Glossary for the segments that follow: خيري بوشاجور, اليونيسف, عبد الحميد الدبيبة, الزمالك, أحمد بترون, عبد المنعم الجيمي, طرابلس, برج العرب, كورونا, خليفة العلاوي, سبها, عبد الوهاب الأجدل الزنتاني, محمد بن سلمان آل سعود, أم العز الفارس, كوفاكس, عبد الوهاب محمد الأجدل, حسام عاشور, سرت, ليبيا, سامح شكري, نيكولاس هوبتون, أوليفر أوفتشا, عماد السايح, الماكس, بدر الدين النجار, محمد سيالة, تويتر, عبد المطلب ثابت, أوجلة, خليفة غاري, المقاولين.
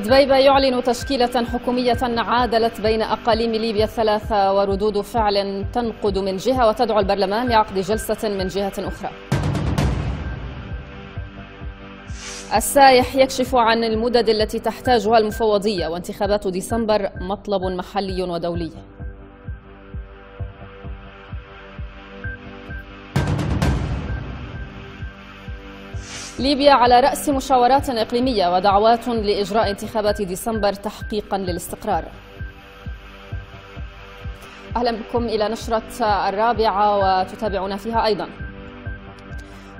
دبيبة يعلن تشكيلة حكومية عادلت بين أقاليم ليبيا الثلاثة وردود فعل تنقد من جهة وتدعو البرلمان لعقد جلسة من جهة أخرى. السايح يكشف عن المدد التي تحتاجها المفوضية وانتخابات ديسمبر مطلب محلي ودولي. ليبيا على رأس مشاورات إقليمية ودعوات لإجراء انتخابات ديسمبر تحقيقا للاستقرار. أهلا بكم إلى نشرة الرابعة وتتابعون فيها أيضا.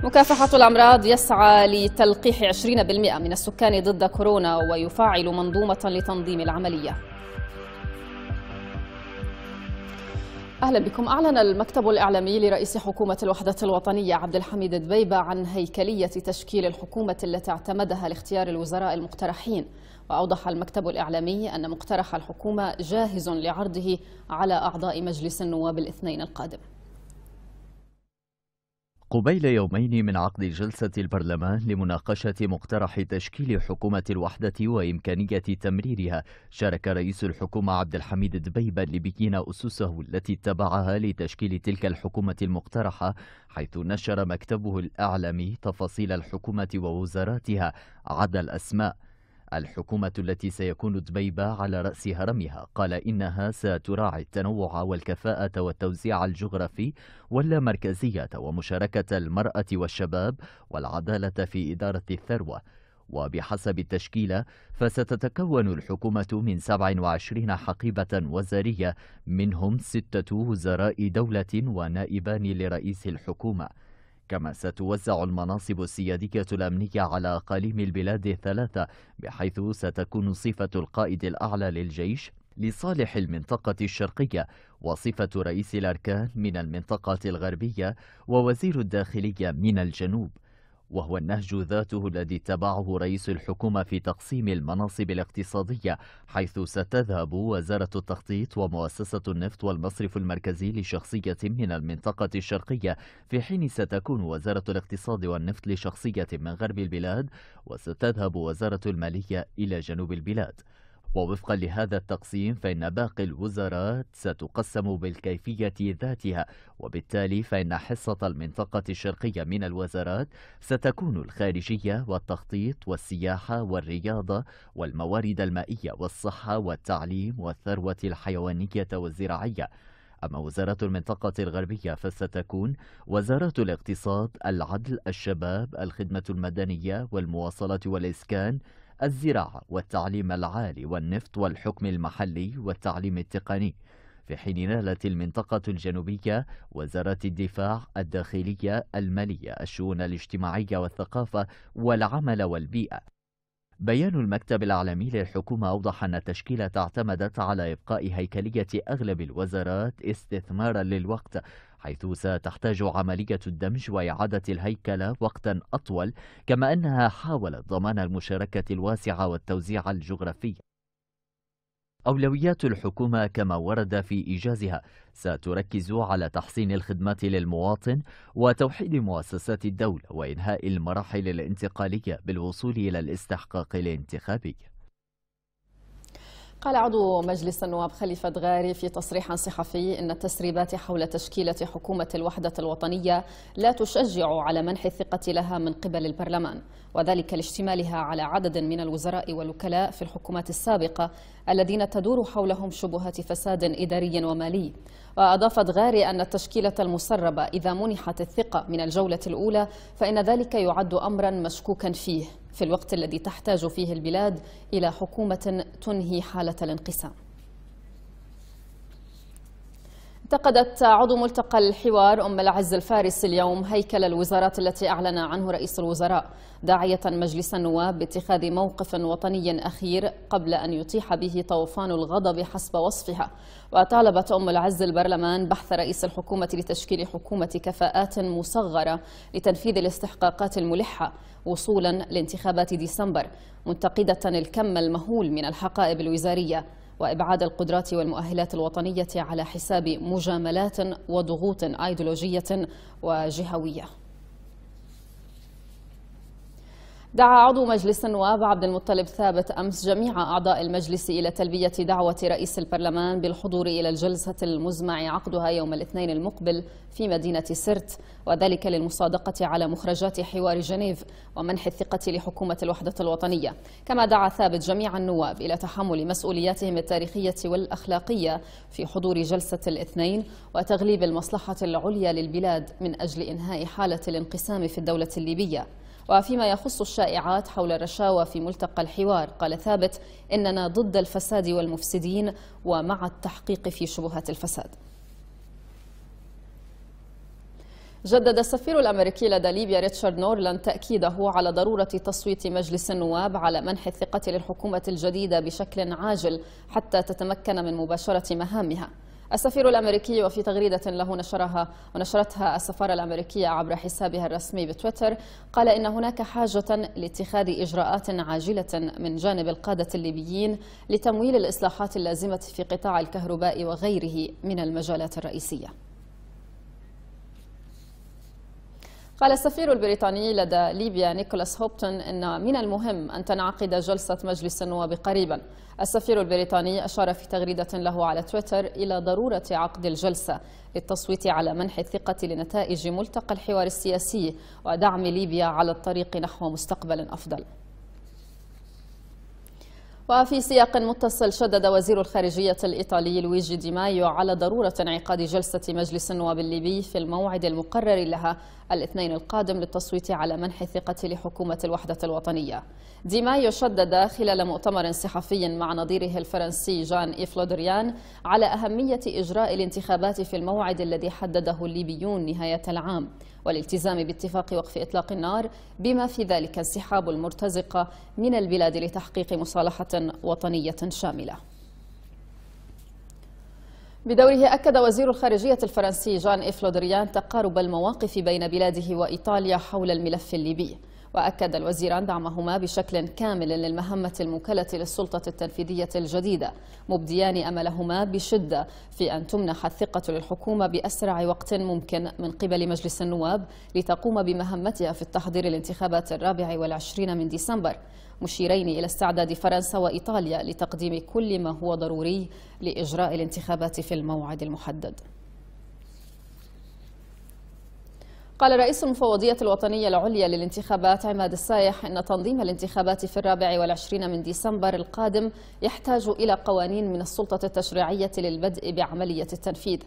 مكافحة الأمراض يسعى لتلقيح 20% من السكان ضد كورونا ويفعل منظومة لتنظيم العملية. أهلا بكم. أعلن المكتب الإعلامي لرئيس حكومة الوحدة الوطنية عبد الحميد الدبيبة عن هيكلية تشكيل الحكومة التي اعتمدها لاختيار الوزراء المقترحين، وأوضح المكتب الإعلامي أن مقترح الحكومة جاهز لعرضه على أعضاء مجلس النواب الاثنين القادم. قبيل يومين من عقد جلسة البرلمان لمناقشة مقترح تشكيل حكومة الوحدة وإمكانية تمريرها، شارك رئيس الحكومة عبد الحميد الدبيبة الليبيين أسسه التي اتبعها لتشكيل تلك الحكومة المقترحة، حيث نشر مكتبه الإعلامي تفاصيل الحكومة ووزاراتها عدا الأسماء. الحكومة التي سيكون دبيبة على رأس هرمها قال إنها ستراعي التنوع والكفاءة والتوزيع الجغرافي واللامركزية ومشاركة المرأة والشباب والعدالة في إدارة الثروة. وبحسب التشكيلة فستتكون الحكومة من 27 حقيبة وزارية، منهم 6 وزراء دولة ونائبان لرئيس الحكومة. كما ستوزع المناصب السيادية الأمنية على أقاليم البلاد الثلاثة، بحيث ستكون صفة القائد الأعلى للجيش لصالح المنطقة الشرقية، وصفة رئيس الأركان من المنطقة الغربية، ووزير الداخلية من الجنوب. وهو النهج ذاته الذي اتبعه رئيس الحكومة في تقسيم المناصب الاقتصادية، حيث ستذهب وزارة التخطيط ومؤسسة النفط والمصرف المركزي لشخصية من المنطقة الشرقية، في حين ستكون وزارة الاقتصاد والنفط لشخصية من غرب البلاد، وستذهب وزارة المالية إلى جنوب البلاد. ووفقا لهذا التقسيم فإن باقي الوزارات ستقسم بالكيفية ذاتها، وبالتالي فإن حصة المنطقة الشرقية من الوزارات ستكون الخارجية والتخطيط والسياحة والرياضة والموارد المائية والصحة والتعليم والثروة الحيوانية والزراعية. أما وزارة المنطقة الغربية فستكون وزارة الاقتصاد، العدل، الشباب، الخدمة المدنية والمواصلات والإسكان، الزراعة والتعليم العالي والنفط والحكم المحلي والتعليم التقني، في حين نالت المنطقة الجنوبية وزارات الدفاع، الداخلية، المالية، الشؤون الاجتماعية والثقافة والعمل والبيئة. بيان المكتب الإعلامي للحكومة أوضح أن التشكيلة اعتمدت على إبقاء هيكلية أغلب الوزارات استثمارا للوقت، حيث ستحتاج عملية الدمج وإعادة الهيكلة وقتا أطول، كما أنها حاولت ضمان المشاركة الواسعة والتوزيع الجغرافي. أولويات الحكومة كما ورد في إيجازها ستركز على تحسين الخدمات للمواطن وتوحيد مؤسسات الدولة وإنهاء المراحل الانتقالية بالوصول إلى الاستحقاق الانتخابي. قال عضو مجلس النواب خليفة غاري في تصريح صحفي إن التسريبات حول تشكيلة حكومة الوحدة الوطنية لا تشجع على منح الثقة لها من قبل البرلمان، وذلك لاشتمالها على عدد من الوزراء والوكلاء في الحكومات السابقة الذين تدور حولهم شبهات فساد إداري ومالي. وأضافت غاري أن التشكيلة المسربة إذا منحت الثقة من الجولة الأولى فإن ذلك يعد أمرا مشكوكا فيه، في الوقت الذي تحتاج فيه البلاد إلى حكومة تنهي حالة الانقسام. انتقدت عضو ملتقى الحوار أم العز الفارس اليوم هيكل الوزارات التي أعلن عنه رئيس الوزراء، داعية مجلس النواب باتخاذ موقف وطني أخير قبل أن يتيح به طوفان الغضب حسب وصفها. وطالبت أم العز البرلمان بحث رئيس الحكومة لتشكيل حكومة كفاءات مصغرة لتنفيذ الاستحقاقات الملحة وصولا لانتخابات ديسمبر، منتقدة الكم المهول من الحقائب الوزارية وإبعاد القدرات والمؤهلات الوطنية على حساب مجاملات وضغوط أيديولوجية وجهوية. دعا عضو مجلس النواب عبد المطلب ثابت أمس جميع أعضاء المجلس إلى تلبية دعوة رئيس البرلمان بالحضور إلى الجلسة المزمع عقدها يوم الاثنين المقبل في مدينة سرت، وذلك للمصادقة على مخرجات حوار جنيف ومنح الثقة لحكومة الوحدة الوطنية. كما دعا ثابت جميع النواب إلى تحمل مسؤولياتهم التاريخية والأخلاقية في حضور جلسة الاثنين وتغليب المصلحة العليا للبلاد من أجل إنهاء حالة الانقسام في الدولة الليبية. وفيما يخص الشائعات حول الرشاوى في ملتقى الحوار، قال ثابت: إننا ضد الفساد والمفسدين ومع التحقيق في شبهات الفساد. جدد السفير الأمريكي لدى ليبيا ريتشارد نورلاند تأكيده على ضرورة تصويت مجلس النواب على منح الثقة للحكومة الجديدة بشكل عاجل حتى تتمكن من مباشرة مهامها. السفير الأمريكي وفي تغريدة له نشرتها السفارة الأمريكية عبر حسابها الرسمي بتويتر قال إن هناك حاجة لاتخاذ إجراءات عاجلة من جانب القادة الليبيين لتمويل الإصلاحات اللازمة في قطاع الكهرباء وغيره من المجالات الرئيسية. قال السفير البريطاني لدى ليبيا نيكولاس هوبتون إن من المهم أن تنعقد جلسة مجلس النواب قريبا. السفير البريطاني أشار في تغريدة له على تويتر إلى ضرورة عقد الجلسة للتصويت على منح الثقة لنتائج ملتقى الحوار السياسي ودعم ليبيا على الطريق نحو مستقبل أفضل. وفي سياق متصل شدد وزير الخارجية الإيطالي لويجي ديمايو على ضرورة انعقاد جلسة مجلس النواب الليبي في الموعد المقرر لها الاثنين القادم للتصويت على منح الثقة لحكومة الوحدة الوطنية. ديمايو شدد خلال مؤتمر صحفي مع نظيره الفرنسي جان إفلودريان على أهمية إجراء الانتخابات في الموعد الذي حدده الليبيون نهاية العام والالتزام باتفاق وقف إطلاق النار، بما في ذلك انسحاب المرتزقة من البلاد لتحقيق مصالحة وطنية شاملة. بدوره أكد وزير الخارجية الفرنسي جان إفلودريان تقارب المواقف بين بلاده وإيطاليا حول الملف الليبي، وأكد الوزيران دعمهما بشكل كامل للمهمة الموكلة للسلطة التنفيذية الجديدة، مبديان أملهما بشدة في أن تمنح الثقة للحكومة بأسرع وقت ممكن من قبل مجلس النواب لتقوم بمهمتها في التحضير للانتخابات الرابع والعشرين من ديسمبر، مشيرين إلى استعداد فرنسا وإيطاليا لتقديم كل ما هو ضروري لإجراء الانتخابات في الموعد المحدد. قال رئيس المفوضية الوطنية العليا للانتخابات عماد السايح إن تنظيم الانتخابات في الرابع والعشرين من ديسمبر القادم يحتاج إلى قوانين من السلطة التشريعية للبدء بعملية التنفيذ.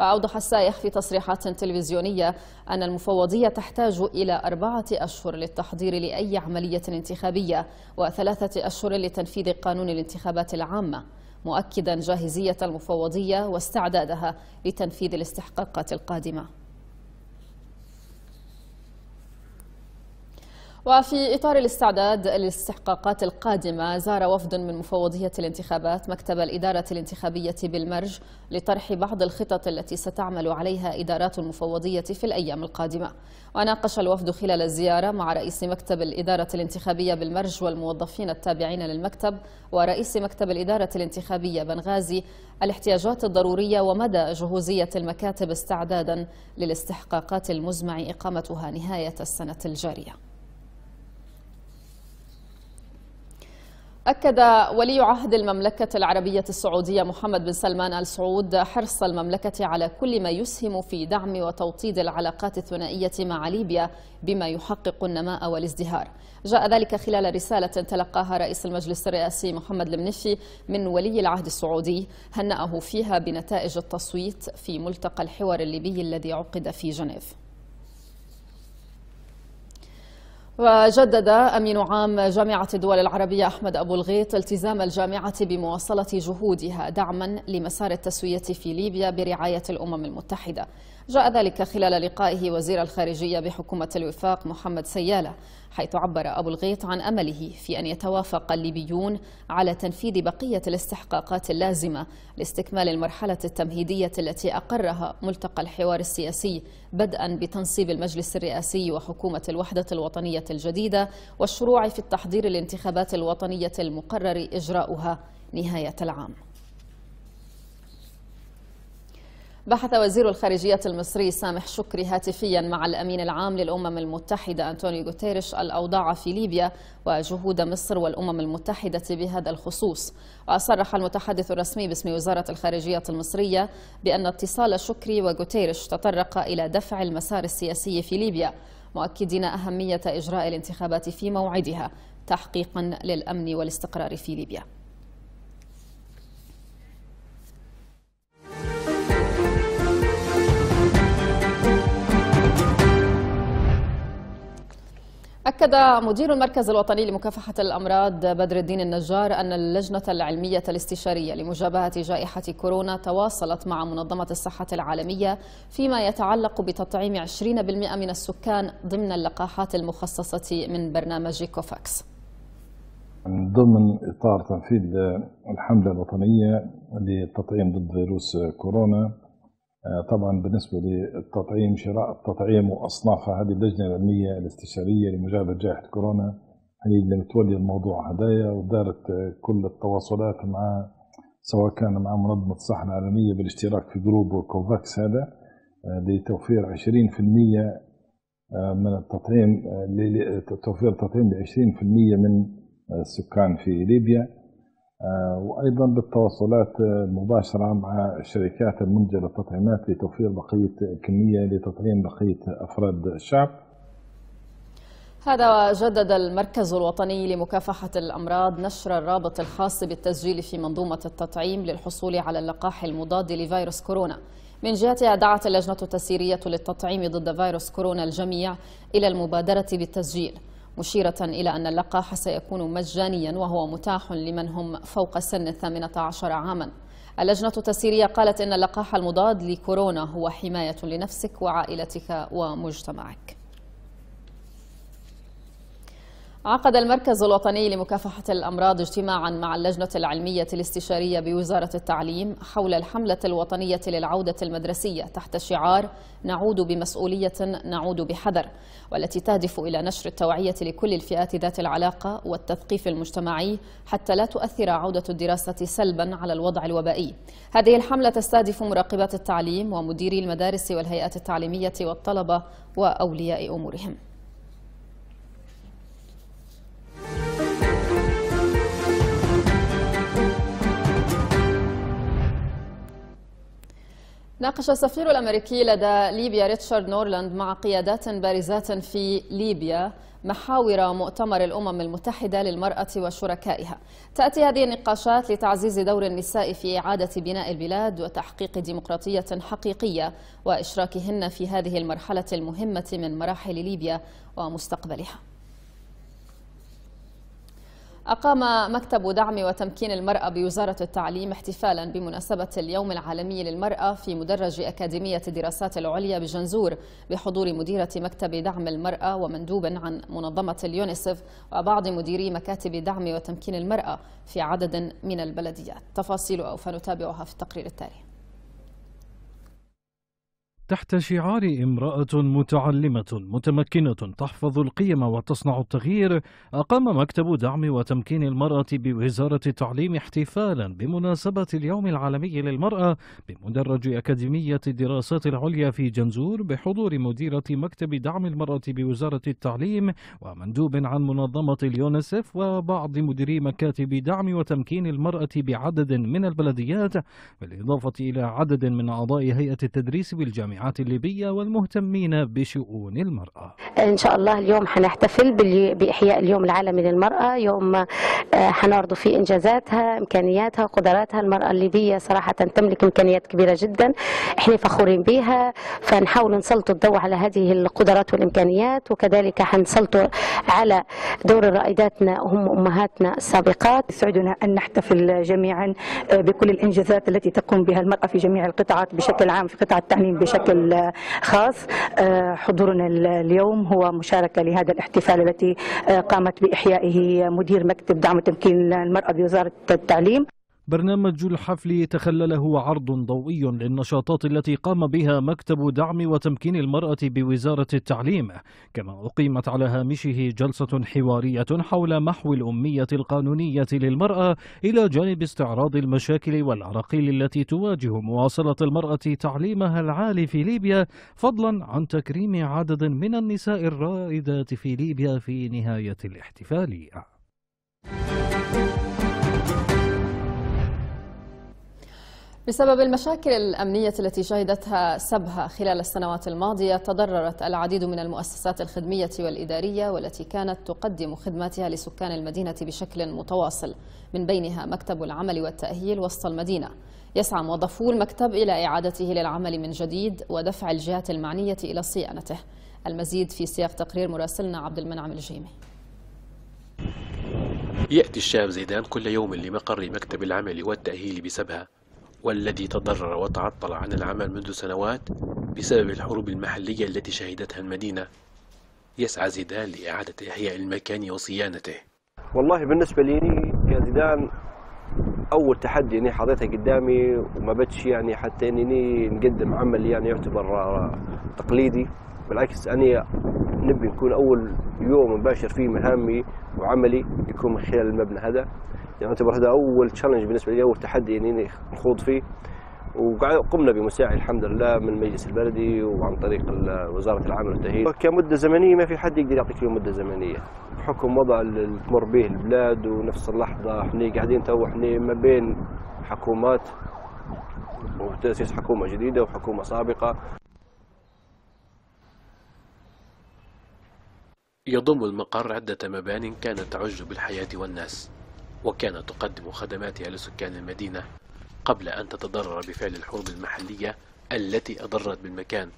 وأوضح السايح في تصريحات تلفزيونية أن المفوضية تحتاج إلى 4 أشهر للتحضير لأي عملية انتخابية و3 أشهر لتنفيذ قانون الانتخابات العامة، مؤكدا جاهزية المفوضية واستعدادها لتنفيذ الاستحقاقات القادمة. وفي إطار الاستعداد للاستحقاقات القادمة، زار وفد من مفوضية الانتخابات مكتب الإدارة الانتخابية بالمرج لطرح بعض الخطط التي ستعمل عليها إدارات المفوضية في الأيام القادمة. وناقش الوفد خلال الزيارة مع رئيس مكتب الإدارة الانتخابية بالمرج والموظفين التابعين للمكتب ورئيس مكتب الإدارة الانتخابية بنغازي الاحتياجات الضرورية ومدى جهوزية المكاتب استعدادا للاستحقاقات المزمع إقامتها نهاية السنة الجارية. أكد ولي عهد المملكة العربية السعودية محمد بن سلمان آل سعود حرص المملكة على كل ما يسهم في دعم وتوطيد العلاقات الثنائية مع ليبيا بما يحقق النماء والازدهار. جاء ذلك خلال رسالة تلقاها رئيس المجلس الرئاسي محمد المنفي من ولي العهد السعودي هنأه فيها بنتائج التصويت في ملتقى الحوار الليبي الذي عقد في جنيف. وجدد أمين عام جامعة الدول العربية أحمد أبو الغيط التزام الجامعة بمواصلة جهودها دعما لمسار التسوية في ليبيا برعاية الأمم المتحدة. جاء ذلك خلال لقائه وزير الخارجية بحكومة الوفاق محمد سيالة، حيث عبر أبو الغيط عن أمله في أن يتوافق الليبيون على تنفيذ بقية الاستحقاقات اللازمة لاستكمال المرحلة التمهيدية التي أقرها ملتقى الحوار السياسي، بدءا بتنصيب المجلس الرئاسي وحكومة الوحدة الوطنية الجديدة والشروع في التحضير للانتخابات الوطنية المقرر إجراؤها نهاية العام. بحث وزير الخارجية المصري سامح شكري هاتفيا مع الأمين العام للأمم المتحدة أنطوني غوتيريش الأوضاع في ليبيا وجهود مصر والأمم المتحدة بهذا الخصوص. وصرح المتحدث الرسمي باسم وزارة الخارجية المصرية بأن اتصال شكري وغوتيريش تطرق إلى دفع المسار السياسي في ليبيا، مؤكدين أهمية إجراء الانتخابات في موعدها تحقيقا للأمن والاستقرار في ليبيا. أكد مدير المركز الوطني لمكافحة الأمراض بدر الدين النجار أن اللجنة العلمية الاستشارية لمجابهة جائحة كورونا تواصلت مع منظمة الصحة العالمية فيما يتعلق بتطعيم 20% من السكان ضمن اللقاحات المخصصة من برنامج كوفاكس. من ضمن إطار تنفيذ الحملة الوطنية للتطعيم ضد فيروس كورونا، طبعا بالنسبه للتطعيم شراء التطعيم واصنافها، هذه اللجنه العلميه الاستشاريه لمجابهه جائحه كورونا هي اللي متوليه الموضوع هدايا، ودارت كل التواصلات مع سواء كان مع منظمه الصحه العالميه بالاشتراك في جروب كوفاكس هذا لتوفير 20% من التطعيم، لتوفير التطعيم ل 20% من السكان في ليبيا، وأيضا بالتواصلات المباشرة مع الشركات المنتجة للتطعيمات لتوفير بقية كمية لتطعيم بقية أفراد الشعب. هذا وجدد المركز الوطني لمكافحة الأمراض نشر الرابط الخاص بالتسجيل في منظومة التطعيم للحصول على اللقاح المضاد لفيروس كورونا. من جهتها دعت اللجنة التسييرية للتطعيم ضد فيروس كورونا الجميع إلى المبادرة بالتسجيل، مشيرة إلى أن اللقاح سيكون مجانيا وهو متاح لمن هم فوق سن 18 عاما. اللجنة التسييرية قالت إن اللقاح المضاد لكورونا هو حماية لنفسك وعائلتك ومجتمعك. عقد المركز الوطني لمكافحة الأمراض اجتماعا مع اللجنة العلمية الاستشارية بوزارة التعليم حول الحملة الوطنية للعودة المدرسية تحت شعار نعود بمسؤولية نعود بحذر، والتي تهدف إلى نشر التوعية لكل الفئات ذات العلاقة والتثقيف المجتمعي حتى لا تؤثر عودة الدراسة سلبا على الوضع الوبائي. هذه الحملة تستهدف مراقبات التعليم ومديري المدارس والهيئات التعليمية والطلبة وأولياء أمورهم. ناقش السفير الأمريكي لدى ليبيا ريتشارد نورلاند مع قيادات بارزات في ليبيا محاور مؤتمر الأمم المتحدة للمرأة وشركائها. تأتي هذه النقاشات لتعزيز دور النساء في إعادة بناء البلاد وتحقيق ديمقراطية حقيقية وإشراكهن في هذه المرحلة المهمة من مراحل ليبيا ومستقبلها. أقام مكتب دعم وتمكين المرأة بوزارة التعليم احتفالا بمناسبة اليوم العالمي للمرأة في مدرج أكاديمية الدراسات العليا بجنزور بحضور مديرة مكتب دعم المرأة ومندوب عن منظمة اليونيسف وبعض مديري مكاتب دعم وتمكين المرأة في عدد من البلديات. تفاصيلها فنتابعها في التقرير التالي. تحت شعار امرأة متعلمة متمكنة تحفظ القيم وتصنع التغيير، أقام مكتب دعم وتمكين المرأة بوزارة التعليم احتفالا بمناسبة اليوم العالمي للمرأة بمدرج أكاديمية الدراسات العليا في جنزور بحضور مديرة مكتب دعم المرأة بوزارة التعليم ومندوب عن منظمة اليونيسف وبعض مديري مكاتب دعم وتمكين المرأة بعدد من البلديات، بالإضافة إلى عدد من أعضاء هيئة التدريس بالجامعة الليبية والمهتمين بشؤون المرأة. إن شاء الله اليوم هنحتفل بإحياء اليوم العالمي للمرأة، يوم هنعرض فيه إنجازاتها، إمكانياتها، قدراتها. المرأة الليبية صراحة تملك إمكانيات كبيرة جدا، إحنا فخورين بها، فنحاول نسلط الضوء على هذه القدرات والإمكانيات، وكذلك هنسلطوا على دور رائداتنا وهم أمهاتنا السابقات. يسعدنا أن نحتفل جميعا بكل الإنجازات التي تقوم بها المرأة في جميع القطاعات بشكل عام، في قطاع التعليم بشكل خاص. حضورنا اليوم هو مشاركة لهذا الاحتفال التي قامت بإحيائه مدير مكتب دعم وتمكين المرأة بوزارة التعليم. برنامج الحفل تخلله عرض ضوئي للنشاطات التي قام بها مكتب دعم وتمكين المرأة بوزارة التعليم، كما أقيمت على هامشه جلسة حوارية حول محو الأمية القانونية للمرأة، إلى جانب استعراض المشاكل والعراقيل التي تواجه مواصلة المرأة تعليمها العالي في ليبيا، فضلا عن تكريم عدد من النساء الرائدات في ليبيا في نهاية الاحتفال. بسبب المشاكل الأمنية التي شهدتها سبها خلال السنوات الماضية، تضررت العديد من المؤسسات الخدمية والإدارية والتي كانت تقدم خدماتها لسكان المدينة بشكل متواصل، من بينها مكتب العمل والتأهيل وسط المدينة. يسعى موظفو المكتب إلى إعادته للعمل من جديد ودفع الجهات المعنية إلى صيانته. المزيد في سياق تقرير مراسلنا عبد المنعم الجيمي. يأتي الشاب زيدان كل يوم لمقر مكتب العمل والتأهيل بسبها، والذي تضرر وتعطل عن العمل منذ سنوات بسبب الحروب المحلية التي شهدتها المدينة. يسعى زيدان لإعادة إحياء المكان وصيانته. والله بالنسبة لي يا زيدان، أول تحدي أني حاطيته قدامي وما بدش يعني حتى أني نقدم عمل يعني يعتبر تقليدي، بالعكس أني نبي نكون أول يوم مباشر فيه مهامي وعملي يكون من خلال المبنى هذا. يعني يعتبر هذا أول تشالنج بالنسبة لي، أول تحدي يعني نخوض فيه، وقمنا بمساعي الحمد لله من المجلس البلدي وعن طريق وزارة العمل والتأهيل. كمدة زمنية ما في حد يقدر يعطيك مدة زمنية بحكم وضع اللي تمر به البلاد، ونفس اللحظة احنا قاعدين تو احنا ما بين حكومات وتأسيس حكومة جديدة وحكومة سابقة. يضم المقر عدة مبان كانت تعج بالحياة والناس، وكانت تقدم خدماتها لسكان المدينة قبل أن تتضرر بفعل الحروب المحلية التي أضرت بالمكان.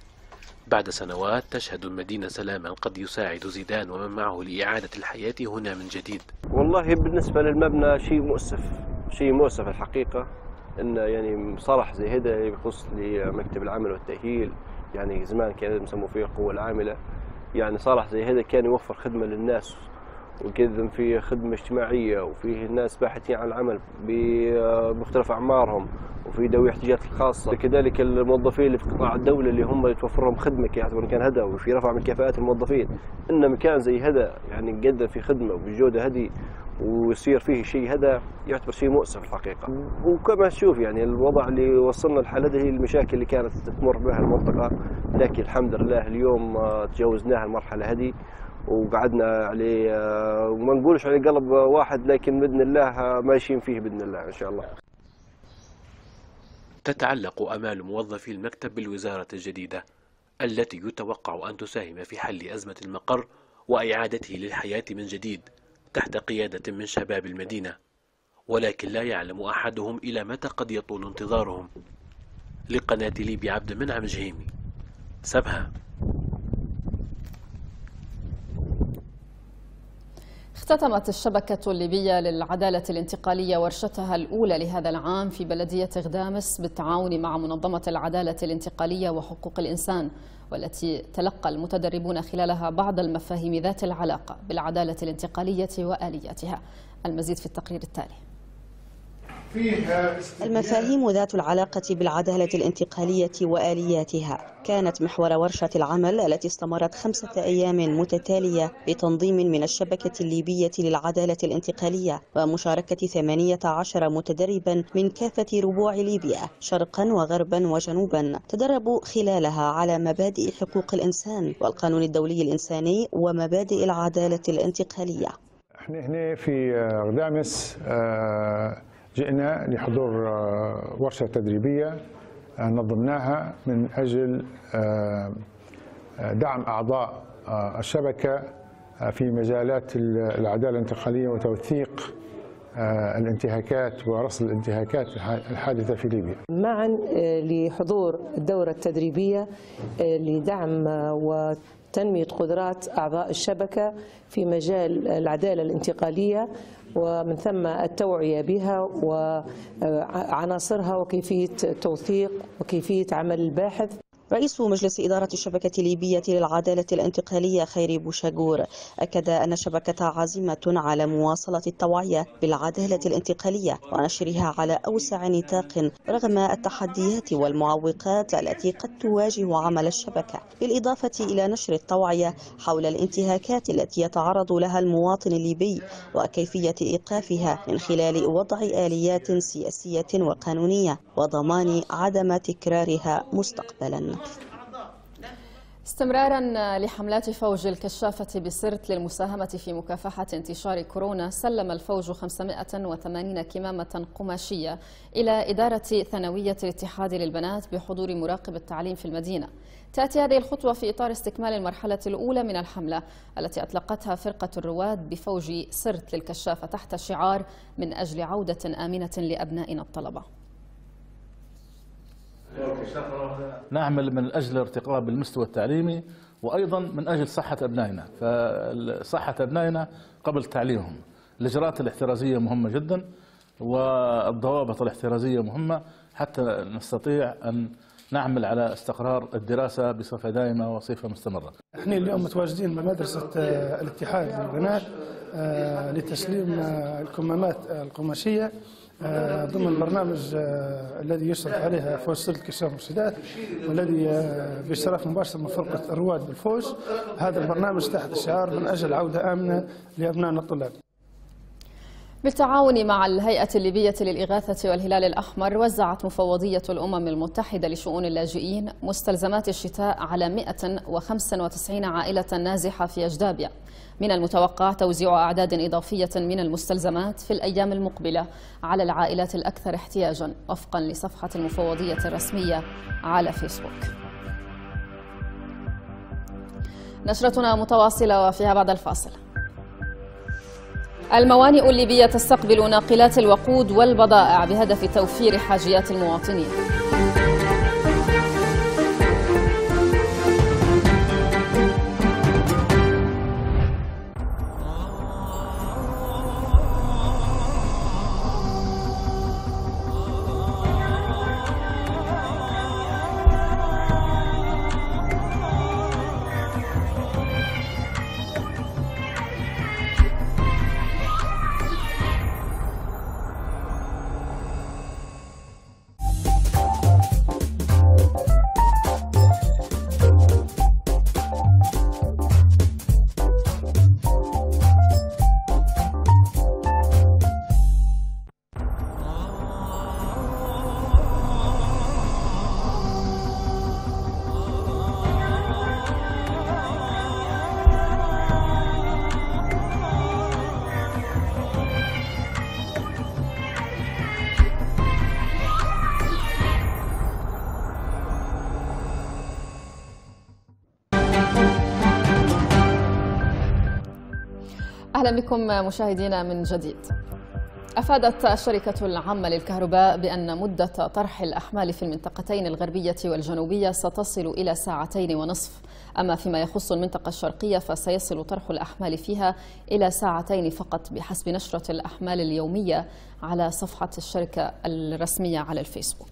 بعد سنوات تشهد المدينة سلاما قد يساعد زيدان ومن معه لإعادة الحياة هنا من جديد. والله بالنسبة للمبنى شيء مؤسف، شيء مؤسف الحقيقة، أن يعني مصالح زي هذا يخص لمكتب العمل والتأهيل، يعني زمان كانوا يسموا فيه القوة العاملة، يعني صالح زي هذا كان يوفر خدمة للناس ويقدم فيه خدمة اجتماعية، وفيه الناس باحثين عن العمل بمختلف أعمارهم وفي ذوي الاحتياجات الخاصة، كذلك الموظفين اللي في قطاع الدولة اللي هم توفرهم خدمة يعتبر كان هذا، وفي رفع من كفاءات الموظفين. إن مكان زي هذا يعني نقدم فيه خدمة وبجودة هذه ويصير فيه شيء هذا يعتبر شيء مؤسف الحقيقة. وكما تشوف يعني الوضع اللي وصلنا لحال هذه المشاكل اللي كانت تمر بها المنطقة، لكن الحمد لله اليوم تجاوزناها المرحلة هذه وقعدنا عليه، وما نقولش على قلب واحد، لكن بإذن الله ماشيين فيه بإذن الله إن شاء الله. تتعلق آمال موظفي المكتب بالوزارة الجديدة التي يتوقع أن تساهم في حل أزمة المقر وإعادته للحياة من جديد تحت قيادة من شباب المدينة، ولكن لا يعلم أحدهم إلى متى قد يطول انتظارهم. لقناة ليبيا عبد المنعم جهيمي، سبها. اختتمت الشبكة الليبية للعدالة الانتقالية ورشتها الأولى لهذا العام في بلدية غدامس بالتعاون مع منظمة العدالة الانتقالية وحقوق الإنسان، والتي تلقى المتدربون خلالها بعض المفاهيم ذات العلاقة بالعدالة الانتقالية وآلياتها. المزيد في التقرير التالي. المفاهيم ذات العلاقة بالعدالة الانتقالية وآلياتها كانت محور ورشة العمل التي استمرت 5 أيام متتالية بتنظيم من الشبكة الليبية للعدالة الانتقالية ومشاركة 18 متدربا من كافة ربوع ليبيا شرقا وغربا وجنوبا. تدربوا خلالها على مبادئ حقوق الإنسان والقانون الدولي الإنساني ومبادئ العدالة الانتقالية. احنا هنا في غدامس جئنا لحضور ورشة تدريبية نظمناها من أجل دعم أعضاء الشبكة في مجالات العدالة الانتقالية وتوثيق الانتهاكات ورصد الانتهاكات الحادثة في ليبيا. معا لحضور الدورة التدريبية لدعم وتنمية قدرات أعضاء الشبكة في مجال العدالة الانتقالية، ومن ثم التوعية بها وعناصرها وكيفية التوثيق وكيفية عمل الباحث. رئيس مجلس إدارة الشبكة الليبية للعدالة الانتقالية خيري بوشاجور أكد أن الشبكة عازمة على مواصلة التوعية بالعدالة الانتقالية ونشرها على أوسع نطاق رغم التحديات والمعوقات التي قد تواجه عمل الشبكة، بالإضافة إلى نشر التوعية حول الانتهاكات التي يتعرض لها المواطن الليبي وكيفية إيقافها من خلال وضع آليات سياسية وقانونية وضمان عدم تكرارها مستقبلا. استمرارا لحملات فوج الكشافة بسرت للمساهمة في مكافحة انتشار كورونا، سلم الفوج 580 كمامة قماشية إلى إدارة ثانوية الاتحاد للبنات بحضور مراقب التعليم في المدينة. تأتي هذه الخطوة في إطار استكمال المرحلة الأولى من الحملة التي أطلقتها فرقة الرواد بفوج سرت للكشافة تحت شعار من أجل عودة آمنة لأبنائنا الطلبة. نعمل من أجل ارتقاء بالمستوى التعليمي وأيضا من أجل صحة أبنائنا، فصحة أبنائنا قبل تعليمهم. الإجراءات الاحترازية مهمة جدا والضوابط الاحترازية مهمة حتى نستطيع أن نعمل على استقرار الدراسة بصفة دائمة وصفة مستمرة. احنا اليوم متواجدين بمدرسة الاتحاد للبنات لتسليم الكمامات القماشية ضمن برنامج الذي يشرف عليها فوج سرت الكشاف المرشدات والذي باشراف مباشر من فرقة الرواد بالفوج. هذا البرنامج تحت الشعار من أجل عودة آمنة لأبنائنا الطلاب. بالتعاون مع الهيئة الليبية للإغاثة والهلال الأحمر، وزعت مفوضية الأمم المتحدة لشؤون اللاجئين مستلزمات الشتاء على 195 عائلة نازحة في اجدابيا. من المتوقع توزيع أعداد إضافية من المستلزمات في الأيام المقبلة على العائلات الأكثر احتياجا، وفقا لصفحة المفوضية الرسمية على فيسبوك. نشرتنا متواصلة وفيها بعد الفاصل. الموانئ الليبية تستقبل ناقلات الوقود والبضائع بهدف توفير حاجيات المواطنين. أهلا بكم مشاهدينا من جديد. أفادت الشركة العامة للكهرباء بأن مدة طرح الأحمال في المنطقتين الغربية والجنوبية ستصل إلى 2.5 ساعة، أما فيما يخص المنطقة الشرقية فسيصل طرح الأحمال فيها إلى 2 ساعات فقط بحسب نشرة الأحمال اليومية على صفحة الشركة الرسمية على الفيسبوك.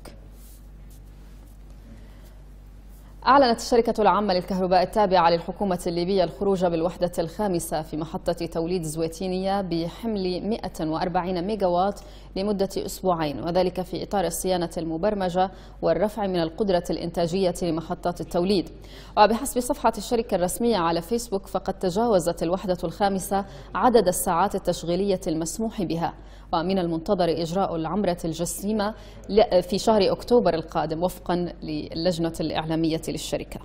أعلنت الشركة العامة للكهرباء التابعة للحكومة الليبية الخروج بالوحدة الخامسة في محطة توليد زويتينية بحمل 140 ميجاوات لمدة أسبوعين، وذلك في إطار الصيانة المبرمجة والرفع من القدرة الإنتاجية لمحطات التوليد. وبحسب صفحة الشركة الرسمية على فيسبوك فقد تجاوزت الوحدة الخامسة عدد الساعات التشغيلية المسموح بها، ومن المنتظر إجراء العمرة الجسيمة في شهر أكتوبر القادم وفقا للجنة الإعلامية للشركة.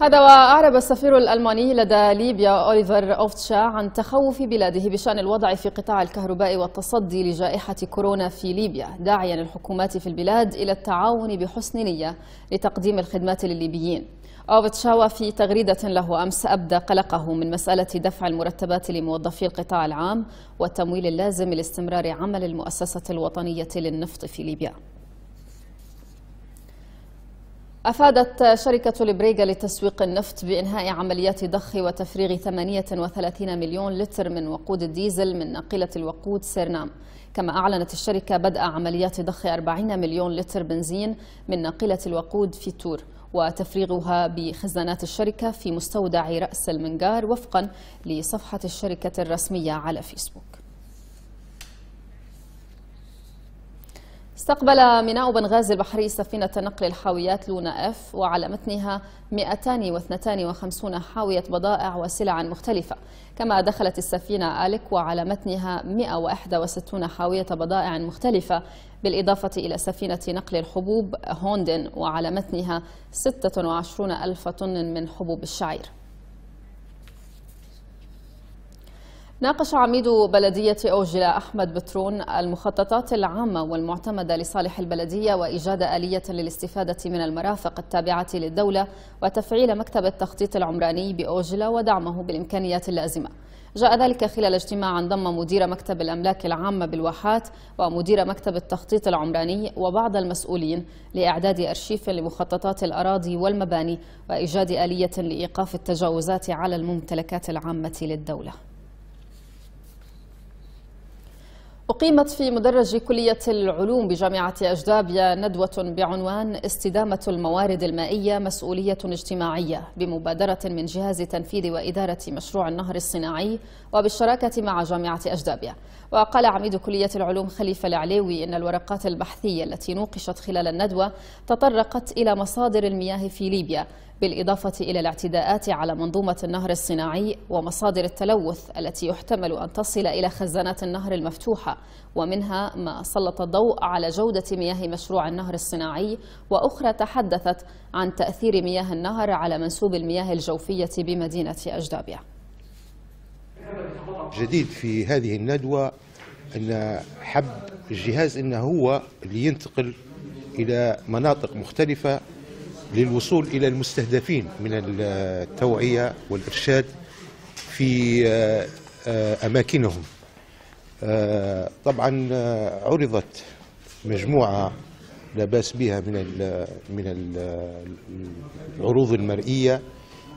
هذا وأعرب السفير الألماني لدى ليبيا أوليفر أوفتشا عن تخوف بلاده بشأن الوضع في قطاع الكهرباء والتصدي لجائحة كورونا في ليبيا، داعيا الحكومات في البلاد إلى التعاون بحسن نية لتقديم الخدمات للليبيين. أوفتشا في تغريدة له أمس أبدى قلقه من مسألة دفع المرتبات لموظفي القطاع العام والتمويل اللازم لاستمرار عمل المؤسسة الوطنية للنفط في ليبيا. أفادت شركة البريغا لتسويق النفط بإنهاء عمليات ضخ وتفريغ 38 مليون لتر من وقود الديزل من ناقلة الوقود سيرنام. كما أعلنت الشركة بدء عمليات ضخ 40 مليون لتر بنزين من ناقلة الوقود في تور وتفريغها بخزانات الشركة في مستودع رأس المنجار وفقا لصفحة الشركة الرسمية على فيسبوك. استقبل ميناء بنغازي البحري سفينة نقل الحاويات لونا اف وعلى متنها 252 حاوية بضائع وسلع مختلفة. كما دخلت السفينة ألك وعلى متنها 161 حاوية بضائع مختلفة، بالإضافة إلى سفينة نقل الحبوب هوندن وعلى متنها 26,000 طن من حبوب الشعير. ناقش عميد بلدية أوجلة أحمد بترون المخططات العامة والمعتمدة لصالح البلدية وإيجاد آلية للاستفادة من المرافق التابعة للدولة وتفعيل مكتب التخطيط العمراني بأوجلة ودعمه بالإمكانيات اللازمة. جاء ذلك خلال اجتماع ضم مدير مكتب الأملاك العامة بالواحات ومدير مكتب التخطيط العمراني وبعض المسؤولين لإعداد أرشيف لمخططات الأراضي والمباني وإيجاد آلية لإيقاف التجاوزات على الممتلكات العامة للدولة. أقيمت في مدرج كلية العلوم بجامعة اجدابيا ندوة بعنوان استدامة الموارد المائية مسؤولية اجتماعية بمبادرة من جهاز تنفيذ وإدارة مشروع النهر الصناعي وبالشراكة مع جامعة اجدابيا. وقال عميد كلية العلوم خليفة العلاوي إن الورقات البحثية التي نوقشت خلال الندوة تطرقت إلى مصادر المياه في ليبيا، بالإضافة إلى الاعتداءات على منظومة النهر الصناعي ومصادر التلوث التي يحتمل أن تصل إلى خزانات النهر المفتوحة، ومنها ما سلط الضوء على جودة مياه مشروع النهر الصناعي، وأخرى تحدثت عن تأثير مياه النهر على منسوب المياه الجوفية بمدينة أجدابيا. جديد في هذه الندوة أن حب الجهاز أنه هو اللي ينتقل إلى مناطق مختلفة للوصول إلى المستهدفين من التوعية والإرشاد في أماكنهم. طبعا عرضت مجموعة لا بأس بها من العروض المرئية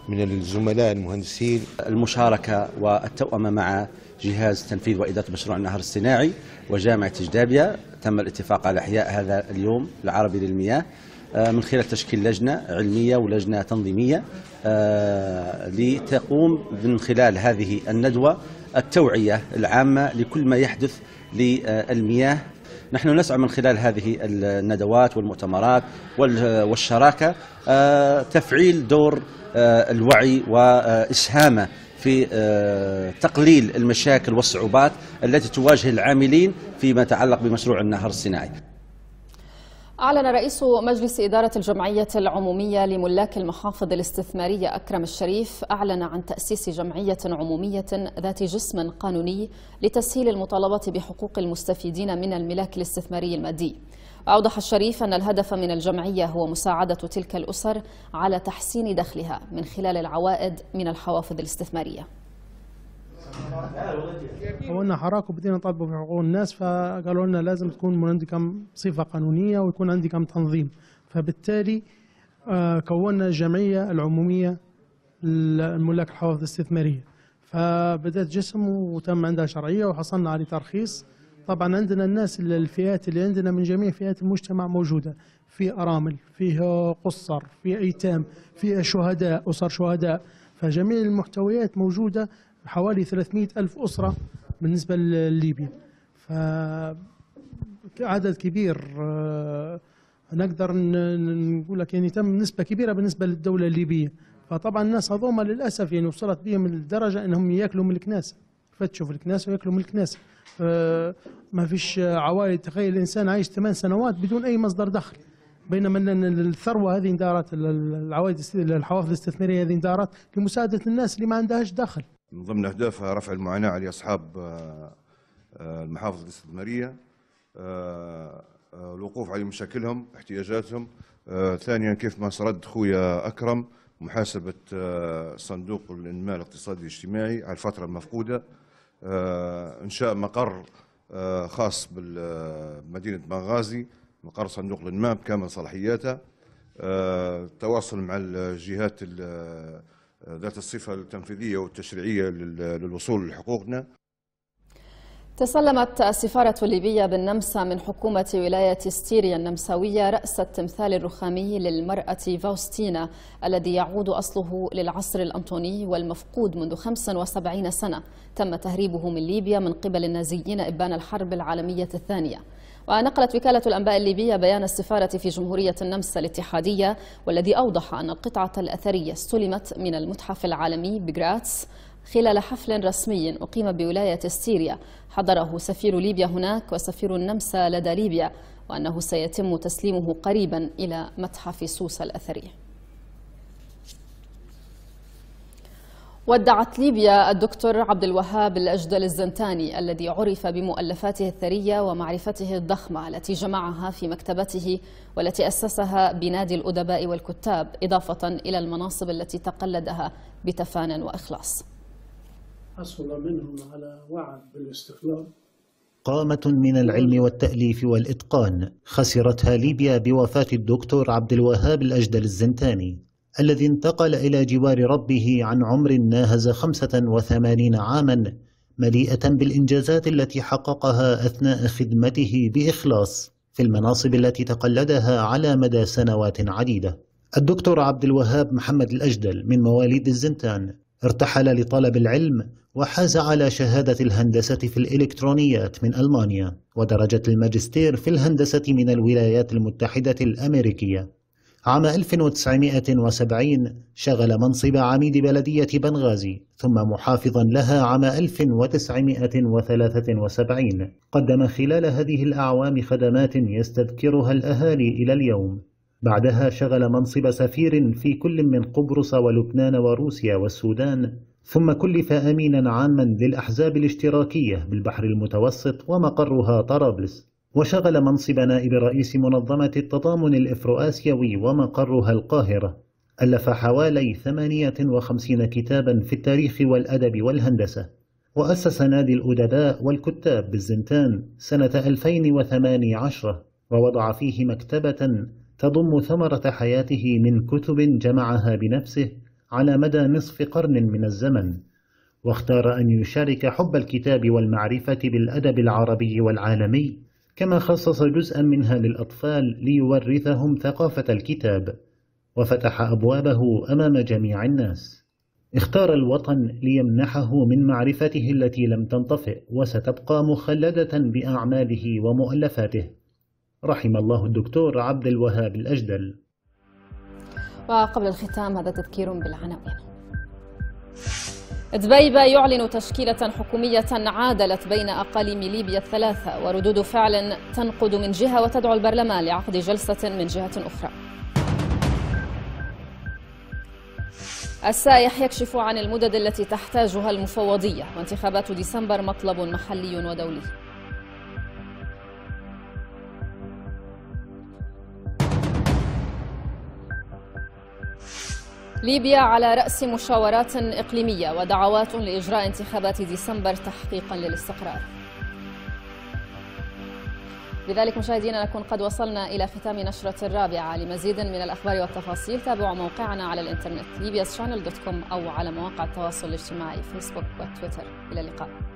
من الزملاء المهندسين. المشاركة والتوأمة مع جهاز تنفيذ وإدارة مشروع النهر الصناعي وجامعة اجدابيا تم الاتفاق على إحياء هذا اليوم العربي للمياه من خلال تشكيل لجنة علمية ولجنة تنظيمية لتقوم من خلال هذه الندوة التوعية العامة لكل ما يحدث للمياه. نحن نسعى من خلال هذه الندوات والمؤتمرات والشراكة تفعيل دور الوعي وإسهامه في تقليل المشاكل والصعوبات التي تواجه العاملين فيما يتعلق بمشروع النهر الصناعي. أعلن رئيس مجلس إدارة الجمعية العمومية لملاك المحافظ الاستثمارية أكرم الشريف أعلن عن تأسيس جمعية عمومية ذات جسم قانوني لتسهيل المطالبة بحقوق المستفيدين من الملاك الاستثماري المادي. أوضح الشريف أن الهدف من الجمعية هو مساعدة تلك الأسر على تحسين دخلها من خلال العوائد من الحوافظ الاستثمارية. حاولنا حراك وبدينا نطالبوا في حقوق الناس، فقالوا لنا لازم تكون عندي كم صفة قانونية ويكون عندي كم تنظيم، فبالتالي كونا الجمعية العمومية للملاك الحوافظ الاستثمارية، فبدأت جسم وتم عندها شرعية وحصلنا على ترخيص. طبعا عندنا الناس الفئات اللي عندنا من جميع فئات المجتمع موجودة، في أرامل، فيه قصر، في أيتام، في شهداء، أسر شهداء، فجميع المحتويات موجودة، حوالي 300,000 أسرة بالنسبة لليبيا، فعدد كبير. نقدر نقول لك يعني تم نسبة كبيرة بالنسبة للدولة الليبية. فطبعا الناس هذوما للأسف يعني وصلت بهم الدرجة أنهم يأكلوا من الكناسة، يفتشوا في الكناسة ويأكلوا من الكناسة، ما فيش عوائد. تخيل الإنسان عايش 8 سنوات بدون أي مصدر دخل، بينما ان الثروه هذه اندارت، العوائد الحوافظ الاستثماريه هذه اندارت لمساعده الناس اللي ما عندهاش دخل. من ضمن اهدافها رفع المعاناه لاصحاب المحافظ الاستثماريه، الوقوف على مشاكلهم، احتياجاتهم. ثانيا كيف ما سرد خويا اكرم، محاسبه صندوق الانماء الاقتصادي الاجتماعي على الفتره المفقوده، انشاء مقر خاص بمدينه بنغازي، مقر صندوق الانماء بكامل صلاحياته، التواصل مع الجهات ذات الصفة التنفيذية والتشريعية للوصول لحقوقنا. تسلمت السفارة الليبية بالنمسا من حكومة ولاية ستيريا النمساوية رأس التمثال الرخامي للمرأة فاوستينا الذي يعود أصله للعصر الأنطوني والمفقود منذ 75 سنة، تم تهريبه من ليبيا من قبل النازيين إبان الحرب العالمية الثانية. ونقلت وكالة الأنباء الليبية بيان السفارة في جمهورية النمسا الاتحادية والذي أوضح أن القطعة الأثرية استلمت من المتحف العالمي بغراتس خلال حفل رسمي أقيم بولاية ستيريا حضره سفير ليبيا هناك وسفير النمسا لدى ليبيا، وأنه سيتم تسليمه قريبا إلى متحف سوسة الأثري. ودعت ليبيا الدكتور عبد الوهاب الأجدل الزنتاني الذي عرف بمؤلفاته الثرية ومعرفته الضخمة التي جمعها في مكتبته والتي أسسها بنادي الأدباء والكتاب، إضافة إلى المناصب التي تقلدها بتفان وإخلاص. حصل منهم على وعد بالاستقلال. قامة من العلم والتأليف والإتقان خسرتها ليبيا بوفاة الدكتور عبد الوهاب الأجدل الزنتاني الذي انتقل إلى جوار ربه عن عمر ناهز 85 عاما، مليئة بالإنجازات التي حققها أثناء خدمته بإخلاص في المناصب التي تقلدها على مدى سنوات عديدة. الدكتور عبد الوهاب محمد الأجدل من مواليد الزنتان، ارتحل لطلب العلم وحاز على شهادة الهندسة في الإلكترونيات من ألمانيا ودرجة الماجستير في الهندسة من الولايات المتحدة الأمريكية. عام 1970 شغل منصب عميد بلدية بنغازي ثم محافظا لها عام 1973. قدم خلال هذه الأعوام خدمات يستذكرها الأهالي إلى اليوم. بعدها شغل منصب سفير في كل من قبرص ولبنان وروسيا والسودان، ثم كلف أمينا عاما للأحزاب الاشتراكية بالبحر المتوسط ومقرها طرابلس، وشغل منصب نائب رئيس منظمة التضامن الإفرو-آسيوي ومقرها القاهرة. ألف حوالي 58 كتابا في التاريخ والأدب والهندسة، وأسس نادي الأدباء والكتاب بالزنتان سنة 2018 ووضع فيه مكتبة تضم ثمرة حياته من كتب جمعها بنفسه على مدى نصف قرن من الزمن، واختار أن يشارك حب الكتاب والمعرفة بالأدب العربي والعالمي، كما خصص جزءا منها للأطفال ليورثهم ثقافة الكتاب، وفتح أبوابه أمام جميع الناس. اختار الوطن ليمنحه من معرفته التي لم تنطفئ وستبقى مخلدة بأعماله ومؤلفاته. رحم الله الدكتور عبد الوهاب الأجدل. وقبل الختام هذا تذكير بالعناوين. دبيبة يعلن تشكيلة حكومية عادلت بين أقاليم ليبيا الثلاثة، وردود فعل تنقد من جهة وتدعو البرلمان لعقد جلسة من جهة أخرى. السائح يكشف عن المدد التي تحتاجها المفوضية، وانتخابات ديسمبر مطلب محلي ودولي. ليبيا على رأس مشاورات إقليمية ودعوات لإجراء انتخابات ديسمبر تحقيقا للاستقرار. بذلك مشاهدينا نكون قد وصلنا إلى ختام نشرة الرابعة. لمزيد من الأخبار والتفاصيل تابعوا موقعنا على الإنترنت libyachannel.com أو على مواقع التواصل الاجتماعي فيسبوك وتويتر. إلى اللقاء.